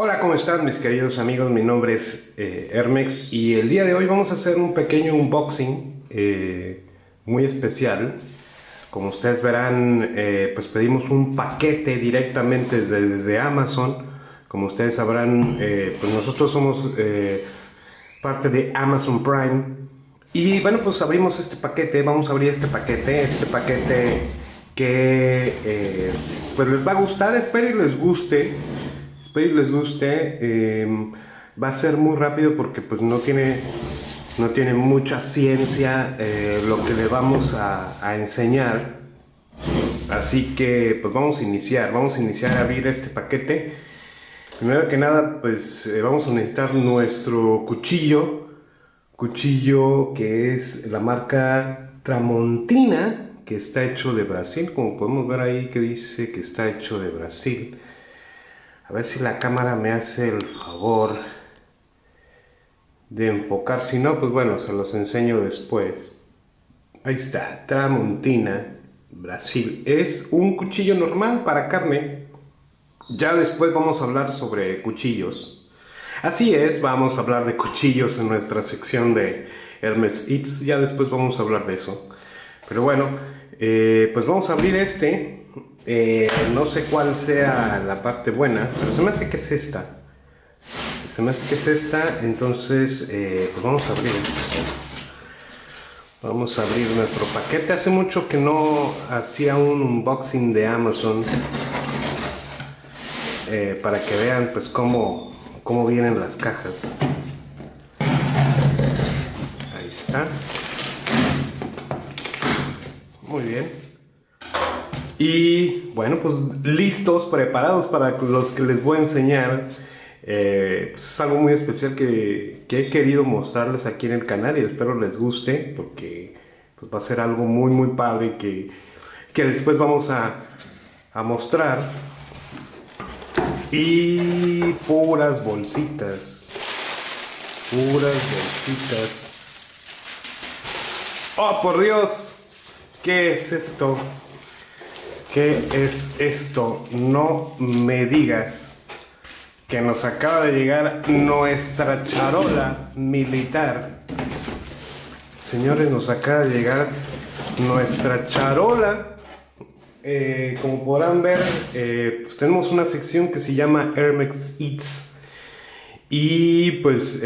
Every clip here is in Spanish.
Hola, ¿cómo están mis queridos amigos? Mi nombre es Hermex y el día de hoy vamos a hacer un pequeño unboxing muy especial. Como ustedes verán, pues pedimos un paquete directamente desde Amazon. Como ustedes sabrán, pues nosotros somos parte de Amazon Prime. Y bueno, pues abrimos este paquete, vamos a abrir este paquete que pues les va a gustar, espero y les guste. Va a ser muy rápido porque pues no tiene mucha ciencia lo que le vamos a enseñar, así que pues vamos a iniciar a abrir este paquete. Primero que nada, pues vamos a necesitar nuestro cuchillo que es la marca Tramontina, que está hecho de Brasil, como podemos ver ahí que dice que está hecho de Brasil. A ver si la cámara me hace el favor de enfocar. Si no, pues bueno, se los enseño después. Ahí está, Tramontina, Brasil. Es un cuchillo normal para carne. Ya después vamos a hablar sobre cuchillos. Así es, vamos a hablar de cuchillos en nuestra sección de Hermex Eats. Ya después vamos a hablar de eso. Pero bueno, pues vamos a abrir este. No sé cuál sea la parte buena, pero se me hace que es esta. Entonces pues vamos a abrir nuestro paquete. Hace mucho que no hacía un unboxing de Amazon, para que vean pues cómo vienen las cajas. Ahí está. Muy bien. Y bueno, pues listos, preparados para los que les voy a enseñar. Pues es algo muy especial que he querido mostrarles aquí en el canal y espero les guste, porque pues va a ser algo muy muy padre que después vamos a mostrar. Y puras bolsitas. ¡Oh, por Dios! ¿Qué es esto? ¿Qué es esto? No me digas que nos acaba de llegar nuestra charola militar. Señores, nos acaba de llegar nuestra charola. Como podrán ver, pues tenemos una sección que se llama Hermex Eats. Y pues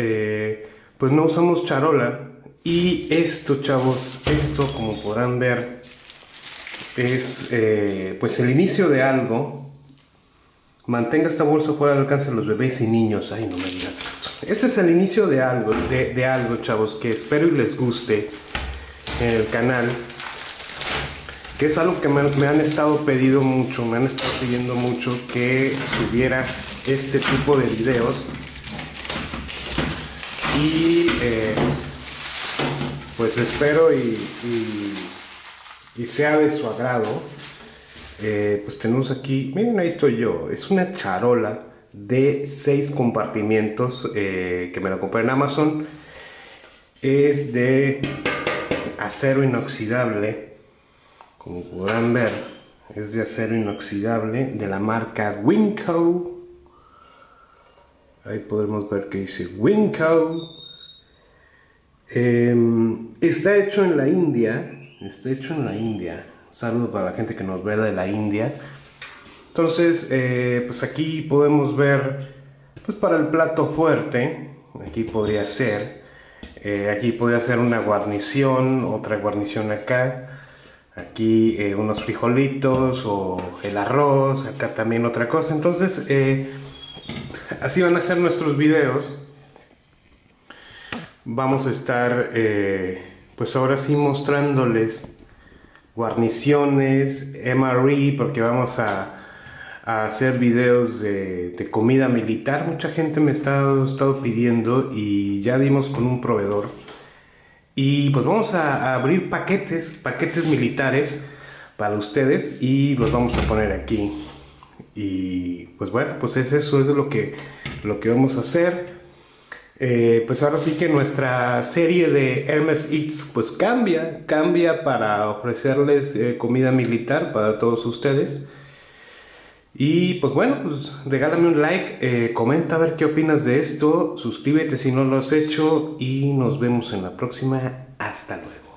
no usamos charola. Y esto, chavos, esto, como podrán ver, es pues el inicio de algo. Mantenga esta bolsa fuera del alcance de los bebés y niños. Ay, no me digas esto. Este es el inicio de algo, chavos, que espero y les guste en el canal, que es algo que me han estado pidiendo mucho que subiera este tipo de videos. Y pues espero y sea de su agrado. Pues tenemos aquí, miren, ahí estoy yo. Es una charola de 6 compartimientos que me la compré en Amazon. Es de acero inoxidable, como podrán ver. Es de acero inoxidable de la marca Winco. Ahí podemos ver que dice Winco. Está hecho en la India. Saludos para la gente que nos ve de la India. Entonces, pues aquí podemos ver, pues para el plato fuerte, aquí podría ser, una guarnición, otra guarnición acá. Aquí unos frijolitos o el arroz, acá también otra cosa. Entonces, así van a ser nuestros videos. Vamos a estar... pues ahora sí mostrándoles guarniciones, MRE, porque vamos a hacer videos de comida militar. Mucha gente me ha estado pidiendo y ya dimos con un proveedor. Y pues vamos a abrir paquetes militares para ustedes y los vamos a poner aquí. Y pues bueno, pues es eso, es lo que vamos a hacer. Pues ahora sí que nuestra serie de Hermex Eats pues cambia para ofrecerles comida militar para todos ustedes. Y pues bueno, pues regálame un like, comenta a ver qué opinas de esto, suscríbete si no lo has hecho y nos vemos en la próxima. Hasta luego.